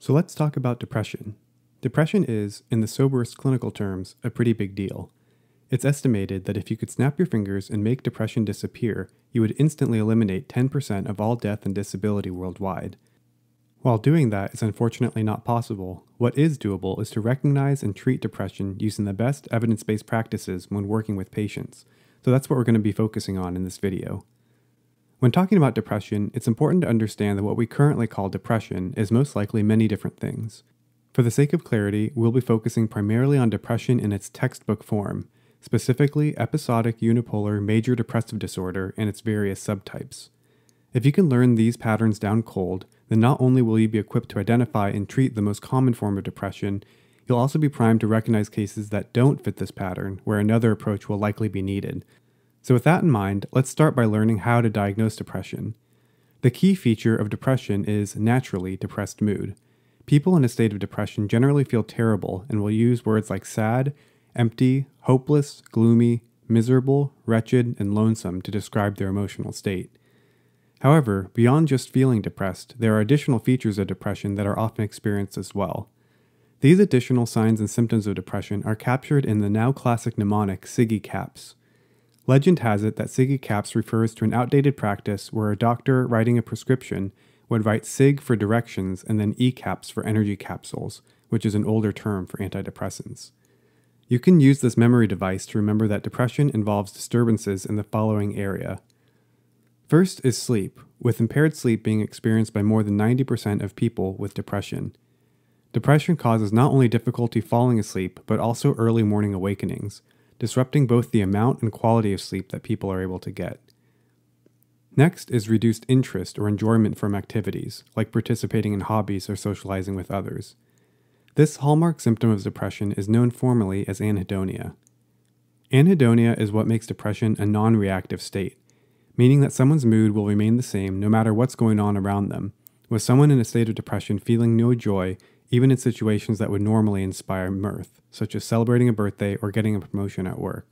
So let's talk about depression. Depression is, in the soberest clinical terms, a pretty big deal. It's estimated that if you could snap your fingers and make depression disappear, you would instantly eliminate 10% of all death and disability worldwide. While doing that is unfortunately not possible, what is doable is to recognize and treat depression using the best evidence-based practices when working with patients. So that's what we're going to be focusing on in this video. When talking about depression, it's important to understand that what we currently call depression is most likely many different things. For the sake of clarity, we'll be focusing primarily on depression in its textbook form, specifically episodic unipolar major depressive disorder and its various subtypes. If you can learn these patterns down cold, then not only will you be equipped to identify and treat the most common form of depression, you'll also be primed to recognize cases that don't fit this pattern, where another approach will likely be needed. So with that in mind, let's start by learning how to diagnose depression. The key feature of depression is naturally depressed mood. People in a state of depression generally feel terrible and will use words like sad, empty, hopeless, gloomy, miserable, wretched, and lonesome to describe their emotional state. However, beyond just feeling depressed, there are additional features of depression that are often experienced as well. These additional signs and symptoms of depression are captured in the now classic mnemonic SIGECAPS. Legend has it that SIGECAPS refers to an outdated practice where a doctor writing a prescription would write SIG for directions and then ECAPS for energy capsules, which is an older term for antidepressants. You can use this memory device to remember that depression involves disturbances in the following area. First is sleep, with impaired sleep being experienced by more than 90% of people with depression. Depression causes not only difficulty falling asleep, but also early morning awakenings, disrupting both the amount and quality of sleep that people are able to get. Next is reduced interest or enjoyment from activities, like participating in hobbies or socializing with others. This hallmark symptom of depression is known formally as anhedonia. Anhedonia is what makes depression a non-reactive state, meaning that someone's mood will remain the same no matter what's going on around them, with someone in a state of depression feeling no joy even in situations that would normally inspire mirth, such as celebrating a birthday or getting a promotion at work.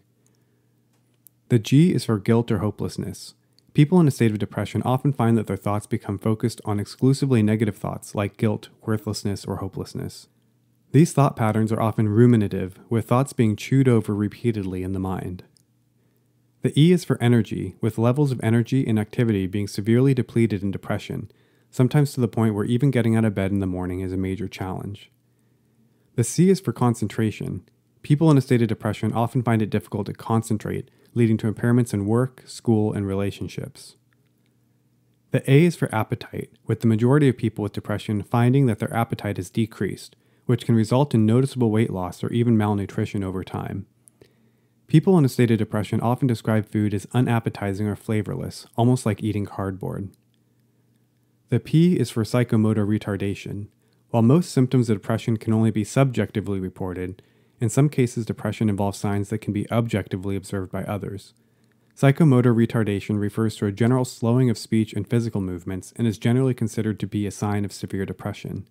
The G is for guilt or hopelessness. People in a state of depression often find that their thoughts become focused on exclusively negative thoughts like guilt, worthlessness, or hopelessness. These thought patterns are often ruminative, with thoughts being chewed over repeatedly in the mind. The E is for energy, with levels of energy and activity being severely depleted in depression, sometimes to the point where even getting out of bed in the morning is a major challenge. The C is for concentration. People in a state of depression often find it difficult to concentrate, leading to impairments in work, school, and relationships. The A is for appetite, with the majority of people with depression finding that their appetite is decreased, which can result in noticeable weight loss or even malnutrition over time. People in a state of depression often describe food as unappetizing or flavorless, almost like eating cardboard. The P is for psychomotor retardation. While most symptoms of depression can only be subjectively reported, in some cases depression involves signs that can be objectively observed by others. Psychomotor retardation refers to a general slowing of speech and physical movements and is generally considered to be a sign of severe depression.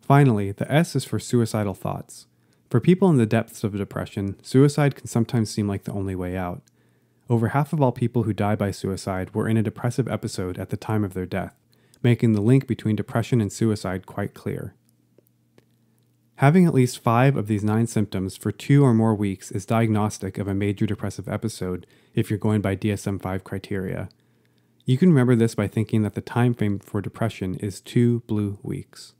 Finally, the S is for suicidal thoughts. For people in the depths of depression, suicide can sometimes seem like the only way out. Over half of all people who die by suicide were in a depressive episode at the time of their death, making the link between depression and suicide quite clear. Having at least 5 of these 9 symptoms for 2 or more weeks is diagnostic of a major depressive episode if you're going by DSM-5 criteria. You can remember this by thinking that the time frame for depression is 2 blue weeks.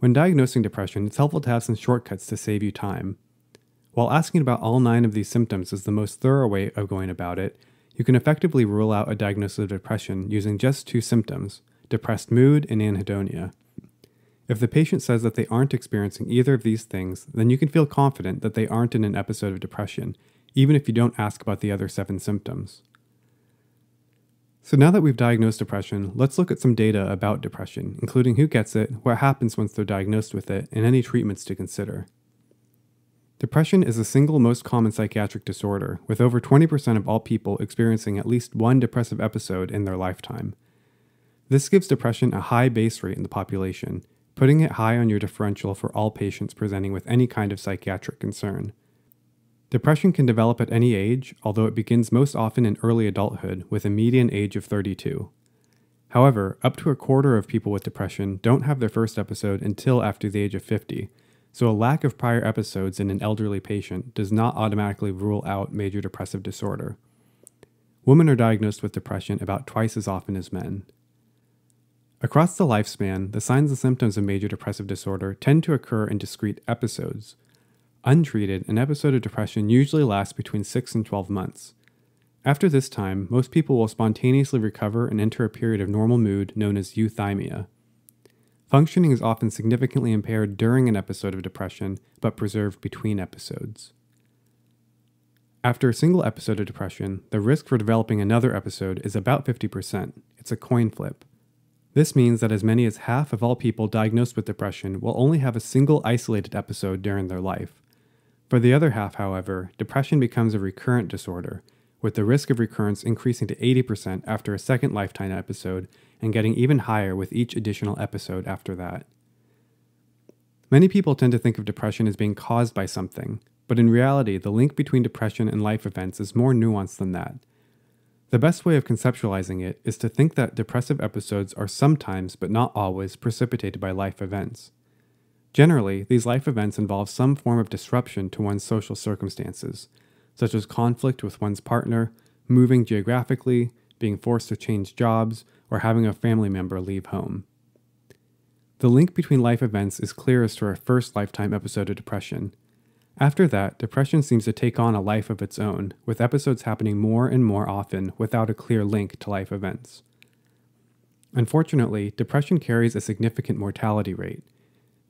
When diagnosing depression, it's helpful to have some shortcuts to save you time. While asking about all 9 of these symptoms is the most thorough way of going about it, you can effectively rule out a diagnosis of depression using just 2 symptoms, depressed mood and anhedonia. If the patient says that they aren't experiencing either of these things, then you can feel confident that they aren't in an episode of depression, even if you don't ask about the other 7 symptoms. So now that we've diagnosed depression, let's look at some data about depression, including who gets it, what happens once they're diagnosed with it, and any treatments to consider. Depression is the single most common psychiatric disorder, with over 20% of all people experiencing at least 1 depressive episode in their lifetime. This gives depression a high base rate in the population, putting it high on your differential for all patients presenting with any kind of psychiatric concern. Depression can develop at any age, although it begins most often in early adulthood with a median age of 32. However, up to a quarter of people with depression don't have their first episode until after the age of 50, so a lack of prior episodes in an elderly patient does not automatically rule out major depressive disorder. Women are diagnosed with depression about twice as often as men. Across the lifespan, the signs and symptoms of major depressive disorder tend to occur in discrete episodes. Untreated, an episode of depression usually lasts between 6 and 12 months. After this time, most people will spontaneously recover and enter a period of normal mood known as euthymia. Functioning is often significantly impaired during an episode of depression, but preserved between episodes. After a single episode of depression, the risk for developing another episode is about 50%. It's a coin flip. This means that as many as half of all people diagnosed with depression will only have a single isolated episode during their life. For the other half, however, depression becomes a recurrent disorder, with the risk of recurrence increasing to 80% after a second lifetime episode and getting even higher with each additional episode after that. Many people tend to think of depression as being caused by something, but in reality, the link between depression and life events is more nuanced than that. The best way of conceptualizing it is to think that depressive episodes are sometimes, but not always, precipitated by life events. Generally, these life events involve some form of disruption to one's social circumstances, such as conflict with one's partner, moving geographically, being forced to change jobs, or having a family member leave home. The link between life events is clearest for a first lifetime episode of depression. After that, depression seems to take on a life of its own, with episodes happening more and more often without a clear link to life events. Unfortunately, depression carries a significant mortality rate.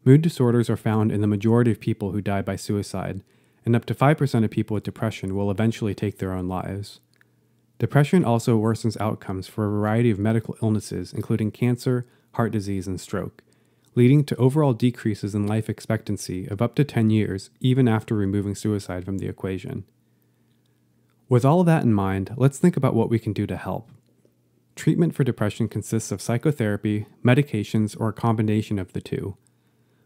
Mood disorders are found in the majority of people who die by suicide, and up to 5% of people with depression will eventually take their own lives. Depression also worsens outcomes for a variety of medical illnesses, including cancer, heart disease, and stroke, leading to overall decreases in life expectancy of up to 10 years, even after removing suicide from the equation. With all that in mind, let's think about what we can do to help. Treatment for depression consists of psychotherapy, medications, or a combination of the two.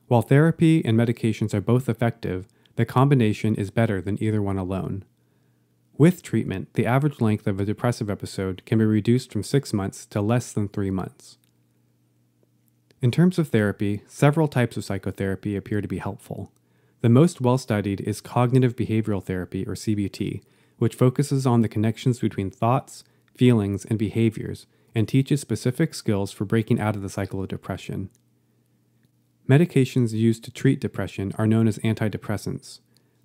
While therapy and medications are both effective, the combination is better than either one alone. With treatment, the average length of a depressive episode can be reduced from 6 months to less than 3 months. In terms of therapy, several types of psychotherapy appear to be helpful. The most well-studied is cognitive behavioral therapy, or CBT, which focuses on the connections between thoughts, feelings, and behaviors, and teaches specific skills for breaking out of the cycle of depression. Medications used to treat depression are known as antidepressants.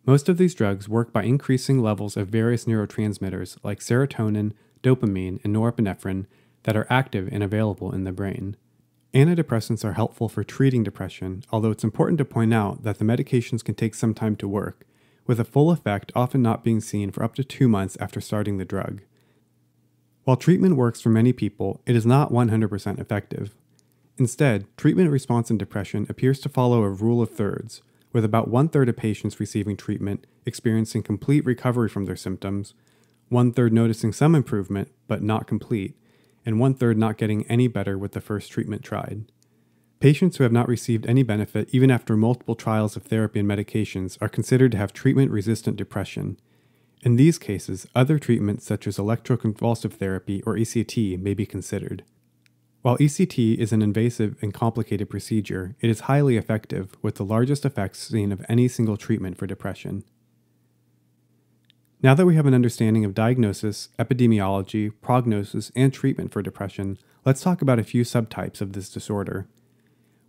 Most of these drugs work by increasing levels of various neurotransmitters like serotonin, dopamine, and norepinephrine that are active and available in the brain. Antidepressants are helpful for treating depression, although it's important to point out that the medications can take some time to work, with a full effect often not being seen for up to 2 months after starting the drug. While treatment works for many people, it is not 100% effective. Instead, treatment response in depression appears to follow a rule of thirds, with about 1/3 of patients receiving treatment experiencing complete recovery from their symptoms, 1/3 noticing some improvement but not complete, and 1/3 not getting any better with the first treatment tried. Patients who have not received any benefit even after multiple trials of therapy and medications are considered to have treatment-resistant depression. In these cases, other treatments such as electroconvulsive therapy or ECT may be considered. While ECT is an invasive and complicated procedure, it is highly effective, with the largest effects seen of any single treatment for depression. Now that we have an understanding of diagnosis, epidemiology, prognosis, and treatment for depression, let's talk about a few subtypes of this disorder.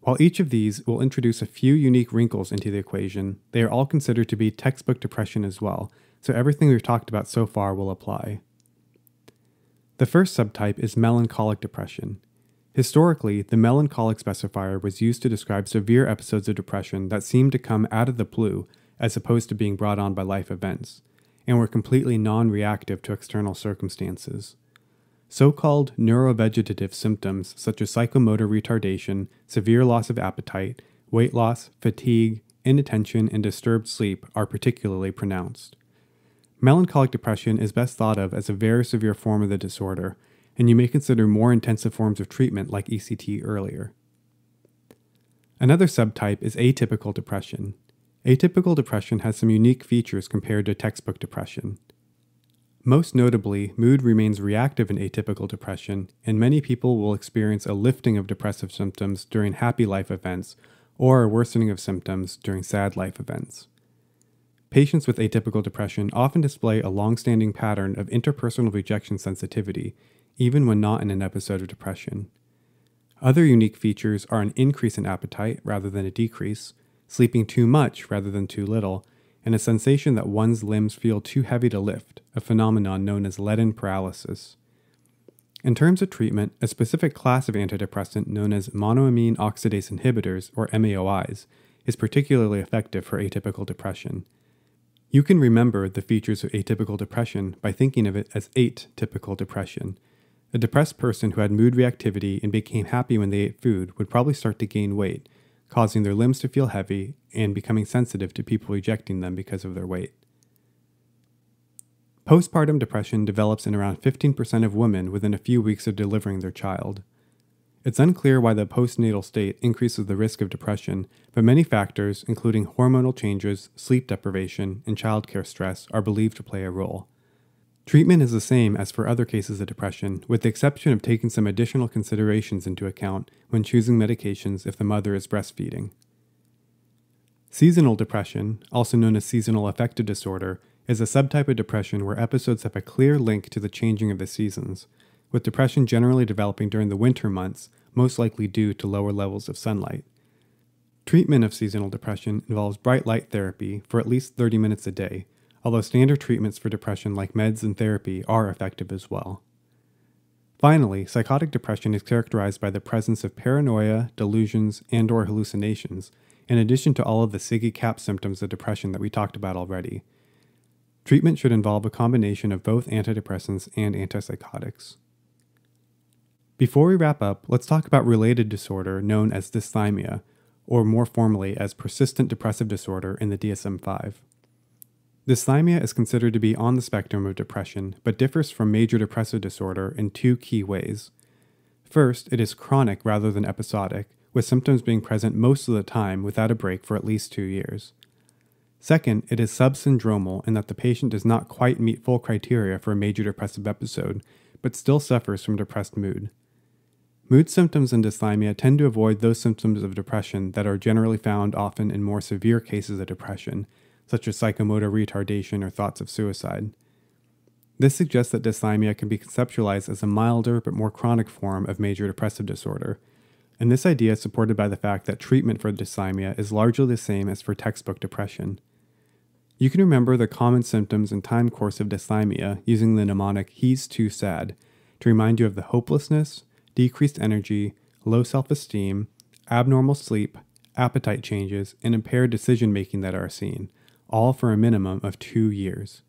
While each of these will introduce a few unique wrinkles into the equation, they are all considered to be textbook depression as well, so everything we've talked about so far will apply. The first subtype is melancholic depression. Historically, the melancholic specifier was used to describe severe episodes of depression that seemed to come out of the blue as opposed to being brought on by life events, and were completely non-reactive to external circumstances. So-called neurovegetative symptoms such as psychomotor retardation, severe loss of appetite, weight loss, fatigue, inattention, and disturbed sleep are particularly pronounced. Melancholic depression is best thought of as a very severe form of the disorder, and you may consider more intensive forms of treatment like ECT earlier. Another subtype is atypical depression. Atypical depression has some unique features compared to textbook depression. Most notably, mood remains reactive in atypical depression, and many people will experience a lifting of depressive symptoms during happy life events or a worsening of symptoms during sad life events. Patients with atypical depression often display a long-standing pattern of interpersonal rejection sensitivity, even when not in an episode of depression. Other unique features are an increase in appetite rather than a decrease, sleeping too much rather than too little, and a sensation that one's limbs feel too heavy to lift, a phenomenon known as leaden paralysis. In terms of treatment, a specific class of antidepressant known as monoamine oxidase inhibitors, or MAOIs, is particularly effective for atypical depression. You can remember the features of atypical depression by thinking of it as atypical depression. A depressed person who had mood reactivity and became happy when they ate food would probably start to gain weight, causing their limbs to feel heavy and becoming sensitive to people rejecting them because of their weight. Postpartum depression develops in around 15% of women within a few weeks of delivering their child. It's unclear why the postnatal state increases the risk of depression, but many factors, including hormonal changes, sleep deprivation, and childcare stress, are believed to play a role. Treatment is the same as for other cases of depression, with the exception of taking some additional considerations into account when choosing medications if the mother is breastfeeding. Seasonal depression, also known as seasonal affective disorder, is a subtype of depression where episodes have a clear link to the changing of the seasons, with depression generally developing during the winter months, most likely due to lower levels of sunlight. Treatment of seasonal depression involves bright light therapy for at least 30 minutes a day, although standard treatments for depression like meds and therapy are effective as well. Finally, psychotic depression is characterized by the presence of paranoia, delusions, and/or hallucinations, in addition to all of the SIGECAPS symptoms of depression that we talked about already. Treatment should involve a combination of both antidepressants and antipsychotics. Before we wrap up, let's talk about related disorder known as dysthymia, or more formally as persistent depressive disorder in the DSM-5. Dysthymia is considered to be on the spectrum of depression, but differs from major depressive disorder in two key ways. First, it is chronic rather than episodic, with symptoms being present most of the time without a break for at least 2 years. Second, it is subsyndromal in that the patient does not quite meet full criteria for a major depressive episode, but still suffers from depressed mood. Mood symptoms in dysthymia tend to avoid those symptoms of depression that are generally found often in more severe cases of depression, such as psychomotor retardation or thoughts of suicide. This suggests that dysthymia can be conceptualized as a milder but more chronic form of major depressive disorder, and this idea is supported by the fact that treatment for dysthymia is largely the same as for textbook depression. You can remember the common symptoms and time course of dysthymia using the mnemonic "he's too sad" to remind you of the hopelessness, decreased energy, low self-esteem, abnormal sleep, appetite changes, and impaired decision-making that are seen, all for a minimum of 2 years.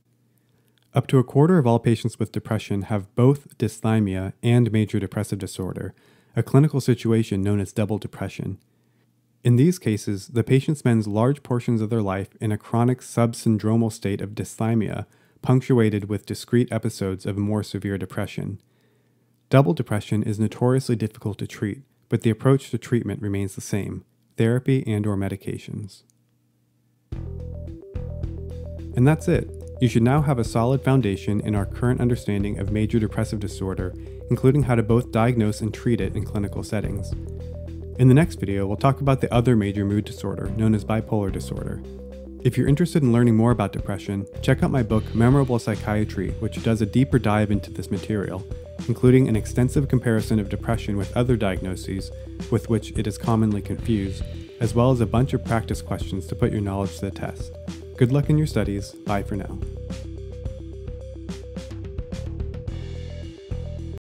Up to a quarter of all patients with depression have both dysthymia and major depressive disorder, a clinical situation known as double depression. In these cases, the patient spends large portions of their life in a chronic subsyndromal state of dysthymia, punctuated with discrete episodes of more severe depression. Double depression is notoriously difficult to treat, but the approach to treatment remains the same: therapy and/or medications. And that's it. You should now have a solid foundation in our current understanding of major depressive disorder, including how to both diagnose and treat it in clinical settings. In the next video, we'll talk about the other major mood disorder, known as bipolar disorder. If you're interested in learning more about depression, check out my book, Memorable Psychiatry, which does a deeper dive into this material, including an extensive comparison of depression with other diagnoses with which it is commonly confused, as well as a bunch of practice questions to put your knowledge to the test. Good luck in your studies. Bye for now.